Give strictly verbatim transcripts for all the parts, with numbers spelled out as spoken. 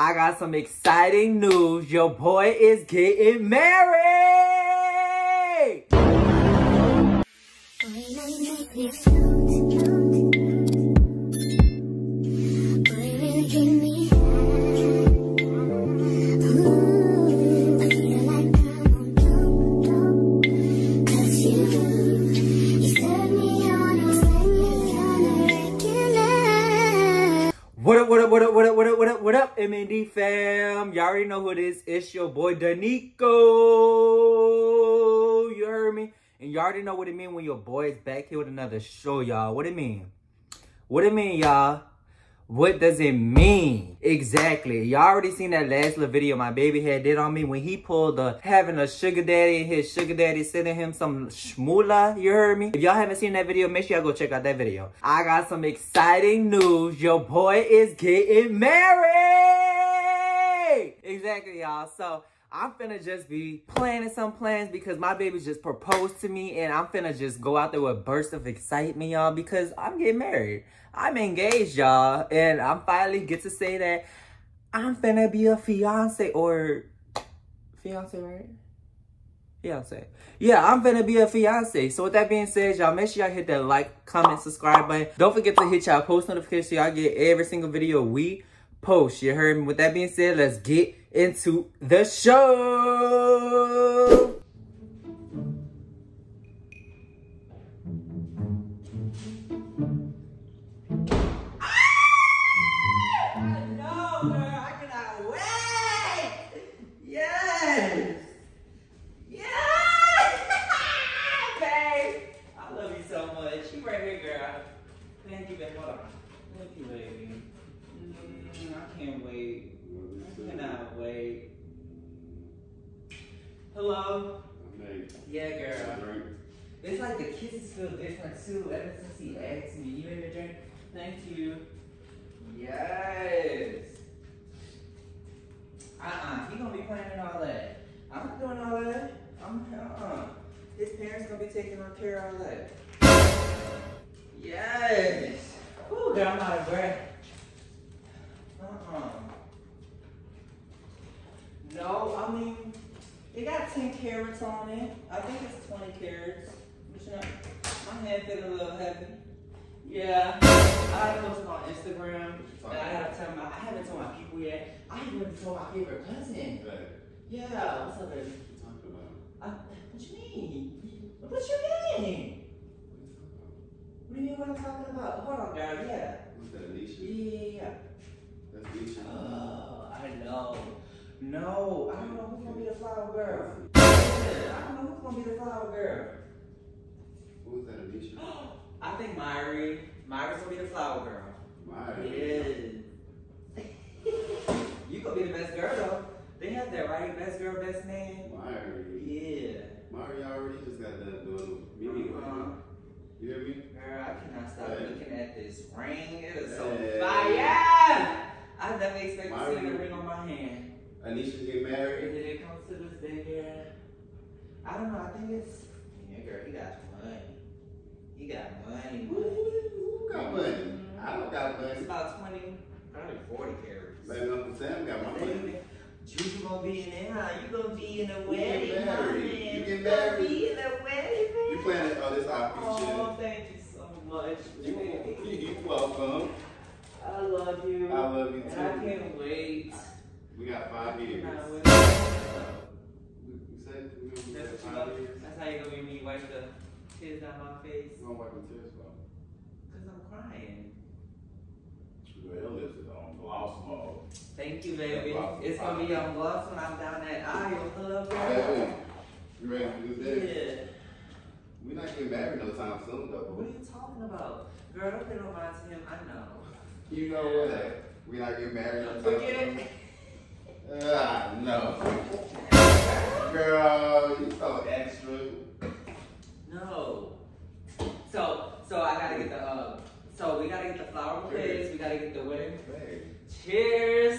I got some exciting news. Your boy is getting married! What up, what up, what up, what up, what up, what up, what up, M N D fam? Y'all already know who it is. It's your boy, Da'Niko. You heard me? And y'all already know what it mean when your boy is back here with another show, y'all. What it mean? What it mean, y'all? What does it mean? Exactly. Y'all already seen that last little video my baby had did on me when he pulled the having a sugar daddy and his sugar daddy sending him some shmula. You heard me? If y'all haven't seen that video, make sure y'all go check out that video. I got some exciting news. Your boy is getting married. Exactly, y'all. So I'm finna just be planning some plans because my baby just proposed to me, and I'm finna just go out there with a burst of excitement, y'all, because I'm getting married. I'm engaged, y'all, and I'm finally get to say that I'm finna be a fiance or fiance, right? Fiance. Yeah, I'm finna be a fiance. So with that being said, y'all, make sure y'all hit that like, comment, subscribe button. Don't forget to hit y'all post notifications so y'all get every single video we post. You heard me? With that being said, let's get into the show. I know, girl. I cannot wait. Yes. Yes. Babe, I love you so much. You right here, girl. Thank you, babe. Thank you, baby. Mm, I can't wait. I cannot wait. Hello? Okay. Yeah, girl. It's like the kisses feel different too. Ever since he asked me, you made me drink? Thank you. Yes. Uh-uh. He gonna be planning all that. I'm not doing all that. I'm uh-uh. His parents gonna be taking on care of all that. Yes. Ooh, girl, I'm out of breath. Uh-uh. No, I mean, it got ten carats on it. I think it's twenty carats. But you know, my hand feeling a little heavy. Yeah, I posted on Instagram. And I have to tell my, I haven't told my people yet. I even told my favorite cousin. Right. Yeah, what's up, baby? I, what you mean? What you mean? What do you mean what I'm talking about? Hold on, girl, yeah. What's that, Nisha? Yeah, yeah, yeah. That's Nisha. Oh, I know. No, I don't know who's gonna be the flower girl. I don't know who's gonna be the flower girl. Who's that, Alicia? I think Myrie. Myrie's gonna be the flower girl. Myrie? Yeah. You gonna be the best girl, though. They have that, right? Best girl, best name? Myrie. Yeah. Myrie already just got done doing me. You hear me? Girl, I cannot stop hey. looking at this ring. It is so hey. fire! I never expected Myrie. to see the ring on my hand. Anisha get married. Did it come to this day, girl? I don't know. I think it's. Yeah, girl, he got money. He got money. Who, who got money? Mm-hmm. I don't got money. It's about twenty, probably forty carats. Baby, Uncle Sam got my money. You gonna be in there, huh? You gonna be in the wedding. You get married. You get married. You gonna be in the wedding, man. You planning all this outfit shit. Oh, thank you so much. You, you're welcome. I love you. I love you too. And I can't wait. We got five years. You said we got five years. That's how you gonna make me wipe the tears down my face. You gonna wipe the tears down? Cause I'm crying. Well, this is on blossom mode. Thank you, baby. It's gonna be on blossom when I'm down that aisle. Love, baby. You ready to do this? Yeah. We're not getting married no time soon, though. What are you talking about, girl? Don't put no mind to him. I know. You know what? We're not getting married no time soon. Forget it. Ah, uh, no. Girl, you so extra. No. So, so I gotta get the, uh, so we gotta get the flower bouquets, we gotta get the wedding. Hey. Cheers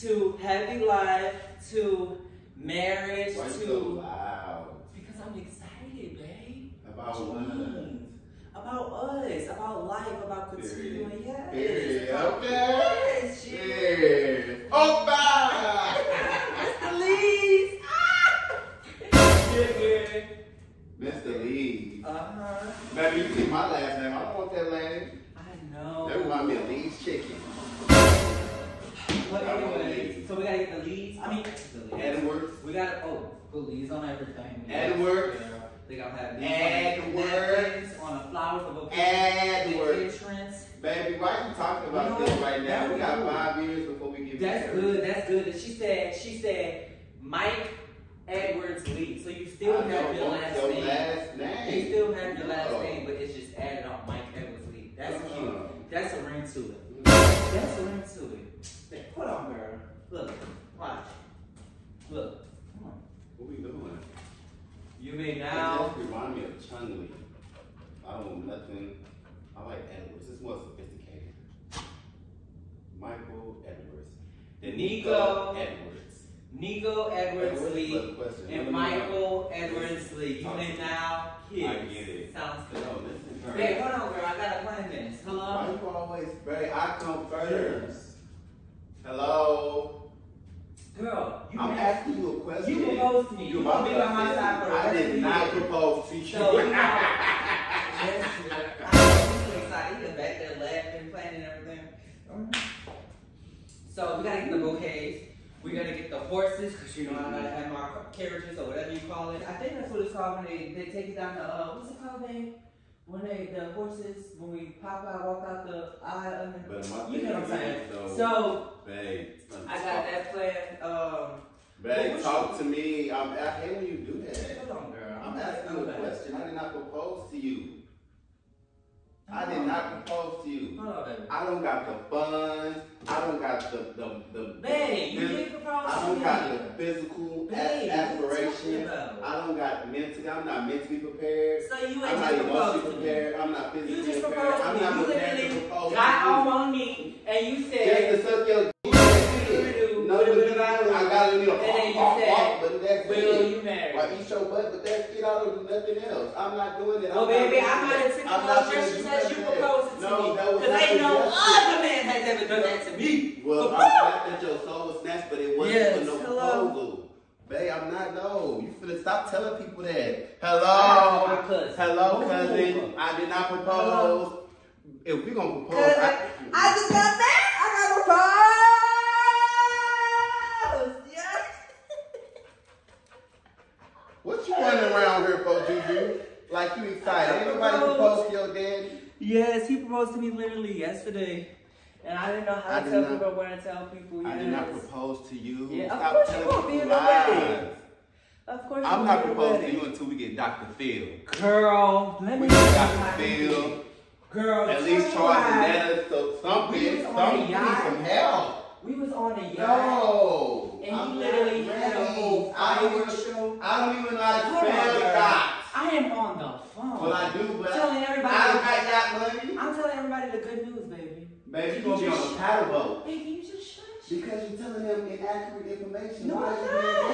to happy life, to marriage, Why to. So loud? Because I'm excited, babe. About what? About us, about life, about continuing. Yes. Period. Okay. Yes. Cheers. Cheers. Oh, bye. So we gotta get the leads. I mean, the leads. Edwards. We gotta oh, put leads on everything. Edwards. Yeah. They gotta have leads Edwards. on, on the flowers of a picture. Edwards. Baby, why are you talking about you know, this right now? We got good. five years before we get married. That's good. That's good. And she said, she said, Mike Edwards Lee. So you still I have your last your name. Last name. You still have your last oh. name, but it's just added on Mike Edwards Lee. That's uh-huh. cute. That's a ring to it. That's a ring to it. Hold on, girl. Look. Watch. Look. Come on. What are we doing? You may now. It just remind me of Chun-Li. I don't know nothing. I like Edwards. It's more sophisticated. Michael Edwards. Da'Niko Edwards. Niko Edwards, Edwards Lee and Michael Edwards Lee. You may now kiss. I get it. Sounds good. No, listen, girl. Babe, hold on, girl. I gotta plan this. Hello? Why you always, babe? I come first. Hello? Girl, you I'm asking you a question. You proposed me. You, you proposed me by my side for I did not propose to you. So, you know, back there laughing, playing and everything. So we gotta get the bouquets. We gotta get the horses, cause you know I gotta have my carriages or whatever you call it. I think that's what it's called when they, they take it down the uh, what's it called, babe? When they the horses when we pop out, walk out the eye of the, but you know what I'm saying. So, so babe, I got that plan. Um, babe, talk to me. I'm, I hate when you do that. Hold on, girl. I'm, I'm asking you a question. I did not propose to you. I did not propose to you. Hold on, baby. I don't got the funds. I don't got the the the. Babe, you didn't propose to me. I don't got the physical aspiration. I don't got mentally. I'm not mentally prepared. So you ain't just proposed to me. Prepared. I'm not physically prepared. You just proposed to me. I'm not prepared to propose. Got on my knee and you said. Just to suck your. No, I got a little off, off, but that's it. I eat your butt, but that's it. I don't do nothing else. I'm not doing it. Oh, baby, I might have taken those dresses as you proposed it to me. Because ain't no other man has ever done that to me. Well, I'm glad that your soul was snatched, but it wasn't for no proposal. Babe, I'm not, no. You finna stop telling people that. Hello? Hello, cousin. I did not propose. If we gonna propose, I just got that. I got proposed. What you running around here for, Juju? Like you excited? Ain't nobody proposed to your daddy? Yes, he proposed to me literally yesterday, and I didn't know how to tell people when I tell people. I did not propose to you. Yeah, of course you won't be in the wedding. Of course, I'm not proposed to you until we get Doctor Phil. Girl, let me get Doctor Phil. Girl, at least Charles and Netta, so something, something, some help. We was on the yacht. No, and I'm he literally had a whole fireworks show. I don't even know how to spell that. I am on the phone. Well, I do, but I'm telling everybody. I don't got that money. I'm telling everybody the good news, baby. Baby, you gonna be on a paddle boat. Baby, you just shut you. Because you're telling them inaccurate information. No, I'm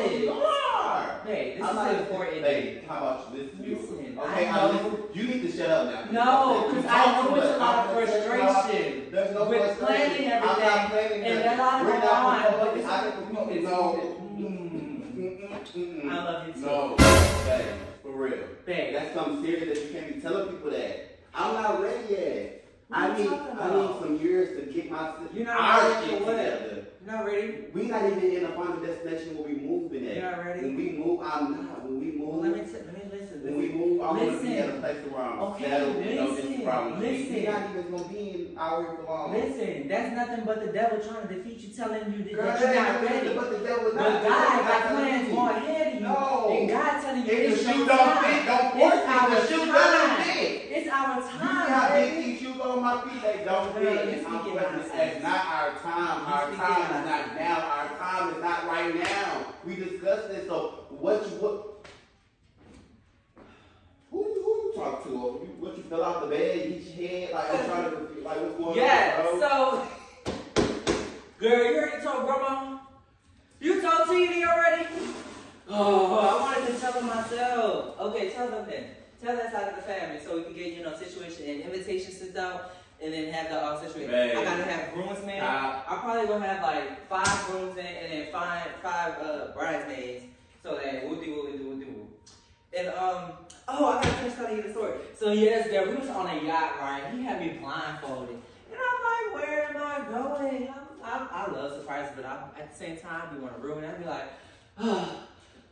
not. You are. Hey, this is important. Hey, how about you listen? Listen. Okay, I listen. You need to shut up now. No, because I know it's a lot of frustration. There's no We're planning everything, I'm not planning and that I don't want. But I don't know. No. Mm-mm. I love you too. No, babe, for real. Babe, that's something serious that you can't be telling people that. I'm not ready yet. What I need, I need some years to get my. You're not our ready shit for what? Together. You're not ready. We're not even in a final destination where we moving at. You're not ready. When we move, I'm not. When we move, let me let me listen. When we move, I'm gonna be at a place where I'm okay. Settled. You know, this problem. Listen. We're not even gonna be in our belong. Listen, that's nothing but the devil trying to defeat you, telling you that you're not ready. But the devil, but God got plans more ahead of you. No, and God telling you if the shoe don't fit, don't force it. The shoe doesn't fit. It's our time. You got on my feet, they don't fit. I'm not. That's not our time. Our time. Is not now. Our time is not right now. We discussed this. So what you what? Who you who you talk to? You, what you fell off the bed? Hit your head? Like I'm trying to like what's going yeah, on? Yeah. So, girl, you already told grandma. You told T V already. Oh, I wanted to tell them myself. Okay, tell them then. Tell that side of the family so we can get you know situation and invitations sent out. And then have the all situated. Babe, I gotta have groomsmen. man. I, I'm probably gonna have like five groomsmen and then five five uh, bridesmaids. So that we'll do what we do, we'll do. And um, oh, I gotta finish telling you the story. So yes, girl, we was on a yacht, right? He had me blindfolded, and I'm like, where am I going? I'm, I I, I love surprises, but I, at the same time, you want to ruin it. I'd be like, oh,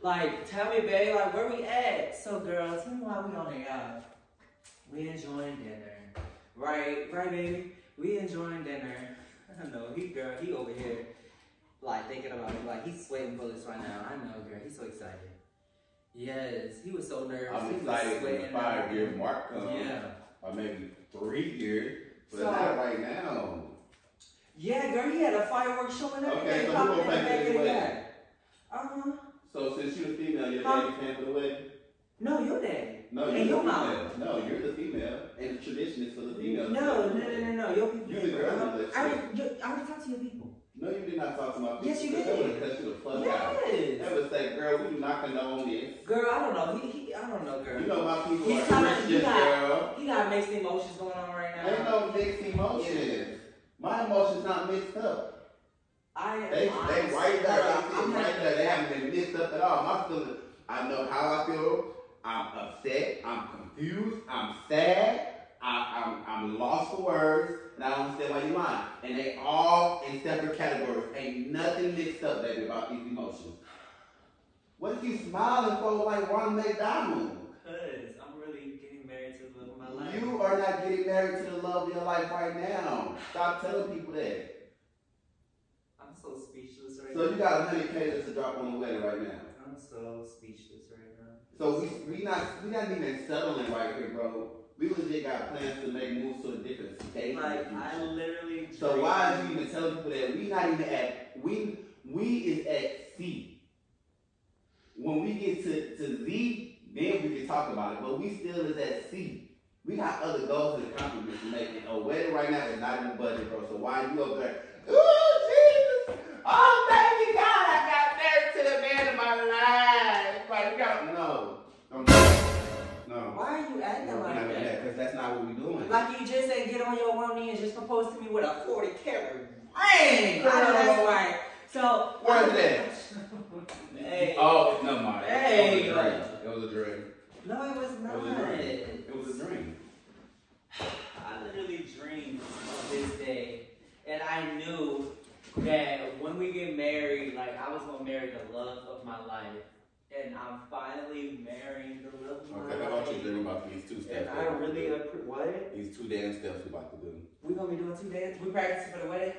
like, tell me, babe, like, where we at? So, girl, tell me why we on the out. We enjoying dinner. Right? Right, baby? We enjoying dinner. I know, he, girl, he over here, like, thinking about it. Like, he's sweating bullets right now. I know, girl. He's so excited. Yes. He was so nervous. I'm excited when the five-year mark comes. Yeah. Or maybe three years. But so, not right now. Yeah, girl, he had a fireworks showing up. Okay, so we're going back to the wedding. Uh-huh. So since you're the female, your huh? daddy came for the wedding? No, your daddy. No, you're and the your female. Mom. No, you're the female. And the tradition is for the female. No, no, no, no, no. Your people. You the girl. Uh-huh. I, I already talked to your people. No, you did not talk to my people. Yes, you did. That would have cut you the fuck yes. out. That would say, girl, we do not condone this. Girl, I don't know. He, he, I don't know, girl. You know my people He's are Christian, he got, girl. He got mixed emotions going on right now. Ain't no mixed emotions. Yeah. My emotions not mixed up. I am they, they right there. I'm right there. They haven't been mixed up at all. My feelings, I know how I feel. I'm upset. I'm confused. I'm sad. I, I'm, I'm lost for words. And I don't understand why you lying. And they all in separate categories. Ain't nothing mixed up, baby, about these emotions. What if you smiling for like Ron McDonald? Because I'm really getting married to the love of my life. You are not getting married to the love of your life right now. Stop telling people that. I'm so speechless right now. So you got one hundred K just to drop on the wedding right now. I'm so speechless right now. So we we not we not even settling right here, bro. We legit got plans to make moves to a different state. Like I literally. So why are you even telling people that we not even at we we is at C. When we get to to Z, then we can talk about it. But we still is at C. We got other goals and accomplishments to make. A wedding right now is not in the budget, bro. So why are you up there? Oh, Jesus! Oh, thank you, God! I got married to the man of my life. Like, God, no. I'm not. No. Why are you acting no, like not that? Because that's not what we're doing. Like you just said, get on your one knee and just propose to me with a forty carat ring. Girl. I know that's right. So. Where's that? Hey. Oh, no, my. Hey. It was a dream. It was a dream. No, it was not. It was a dream. It was a dream. I literally dreamed of this day. And I knew that when we get married, like, I was going to marry the love of my life. And I'm finally marrying the love of my okay, life. Okay, I want you to dream about these two steps. And I really appreciate what? These two damn steps we're about to do. We're going to be doing two dance? We practicing for the wedding?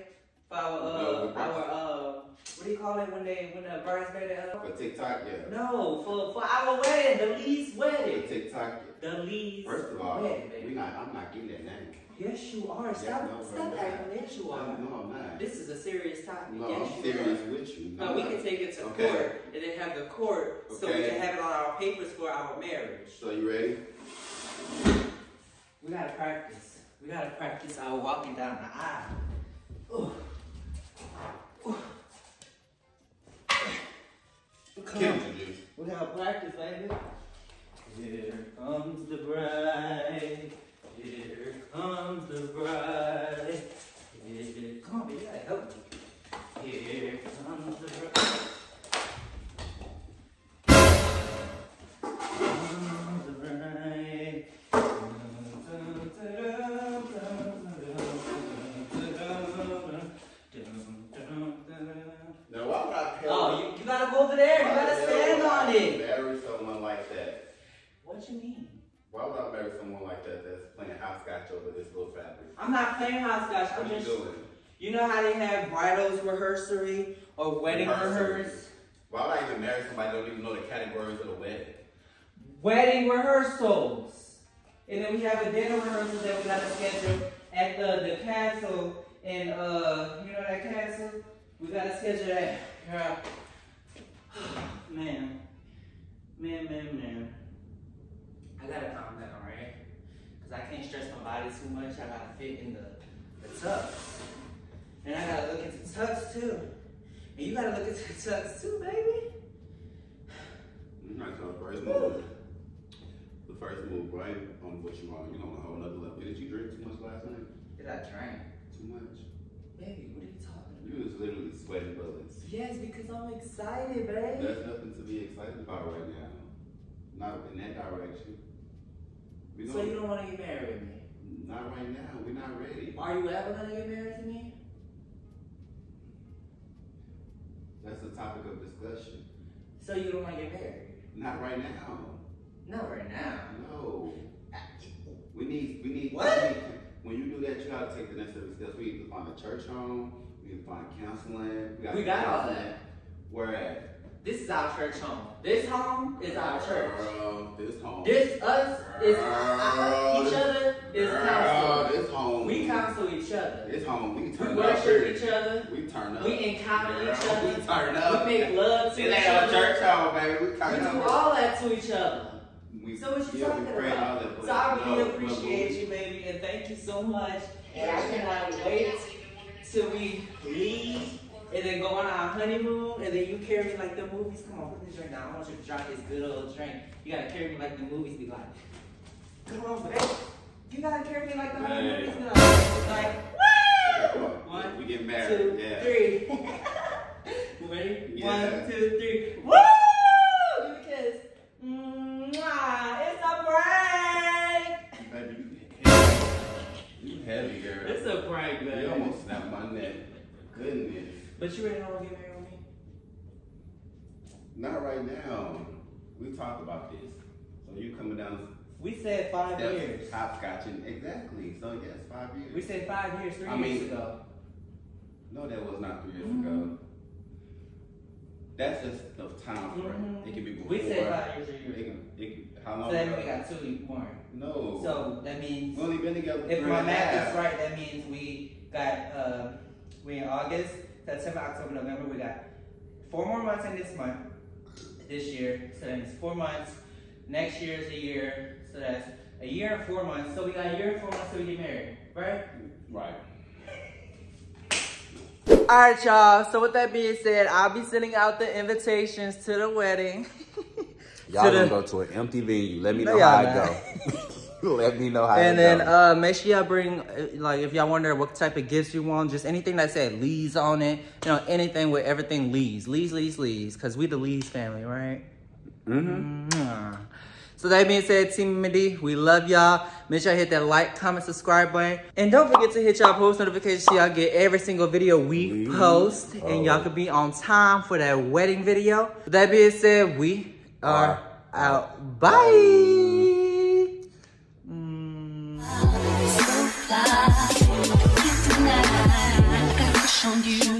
For our, uh, no, our, uh, what do you call it when they, when the bride's ready uh, for TikTok, yeah. No, for, for our wedding, the Lee's wedding. For TikTok, yeah. The Lee's First of all, wedding, we not, I'm not giving that name. Yes, you are. Stop, yeah, no, stop acting as you are. No, no, I'm not. This is a serious topic. No, yes, I'm serious are. with you. No, no we can take it to okay. court and then have the court okay. so we can have it on our papers for our marriage. So you ready? We gotta practice. We gotta practice our walking down the aisle. Ooh. Ooh. Come. We gotta practice, baby. Here comes the bride. Here comes the bride. Here comes the bride. Here comes the bride. Now why would I pair? Oh, you, you gotta go over there. You gotta stand on it. Marry someone like that. What you mean? Why would I marry someone like that that's playing hopscotch over this little fabric? I'm not playing hopscotch. I'm just. Doing? You know how they have bridals rehearsal or wedding rehearsal? Why would I even marry somebody that don't even know the categories of the wedding? Wedding rehearsals. And then we have a dinner rehearsal that we got to schedule at the, the castle. And, uh, you know that castle? We got to schedule that. Girl. Man. Man, man, man. I gotta calm down, right? Cause I can't stress my body too much. I gotta fit in the, the tux. And I gotta look into tux too. And you gotta look into tux too, baby. You're not gonna first move. The first move, right? On what you want. You're on a whole nother level. Did you drink too much last night? Did I drink? Too much? Baby, what are you talking about? You was literally sweating bullets. Yes, because I'm excited, babe. There's nothing to be excited about right now. Not in that direction. So you don't want to get married with me? Not right now. We're not ready. Are you ever going to get married to me? That's the topic of discussion. So you don't want to get married? Not right now. Not right now. No. We need, we need, what? We need, when you do that, you gotta take the necessary steps. We need to find a church home, we need to find counseling. We, we got counseling. All that. Where at? This is our church home. This home is our church. Girl, this home. This us is Girl, I, each other is counseling. This home. We counsel each other. This home. We turn we up. We worship each other. We turn up. We encounter Girl, each other. We turn up. We make love to it each other. This ain't our church home, baby. We turn we up. We do all that to each other. We, so what you yeah, talking about? That, so I really no, appreciate no, you, baby, and thank you so much. And I cannot wait till we leave and then go on our honeymoon, and then you carry me like the movies. Come on, put this drink down. I want you to drop this good old drink. You gotta carry me like the movies be like. Come on, baby. You gotta carry me like the yeah, movies be yeah, yeah. like. Woo! One, we get married. Two, yeah. three. Ready? Yeah. One, two, three. Woo! Give me a kiss. Mwah, it's a prank! Baby, you heavy. You heavy, girl. It's a prank, baby. You almost snapped my neck. Goodness. But you ready to get married with me? Not right now. We talked about this. So you coming down. We said five years. Hopscotching. Exactly. So yes, five years. We said five years, three I years mean, ago. No, that was not three years mm-hmm. ago. That's just the time frame. Mm-hmm. It can be before. We said five years or years. How long? So that means we got two years more. No. So that means we only been together. If my math is right, that means we got uh, we in August, September, October, November. We got four more months in this month, this year. So that means four months. Next year is a year. So that's a year and four months. So we got a year and four months till we get married, right? Right. All right, y'all. So with that being said, I'll be sending out the invitations to the wedding. Y'all gonna the... go to an empty venue. Let me know no, how it go. Let me know how and it then, go. And uh, then make sure y'all bring, like, if y'all wonder what type of gifts you want, just anything that said Lee's on it. You know, anything with everything Lee's. Lee's, Lee's, Lee's. Because we the Lee's family, right? Mm-hmm. Mm-hmm. So that being said, Team Mindy, we love y'all. Make sure you hit that like, comment, subscribe button. And don't forget to hit y'all post notifications so y'all get every single video we post. Oh. And y'all could be on time for that wedding video. With that being said, we are uh, out. Bye. Mm.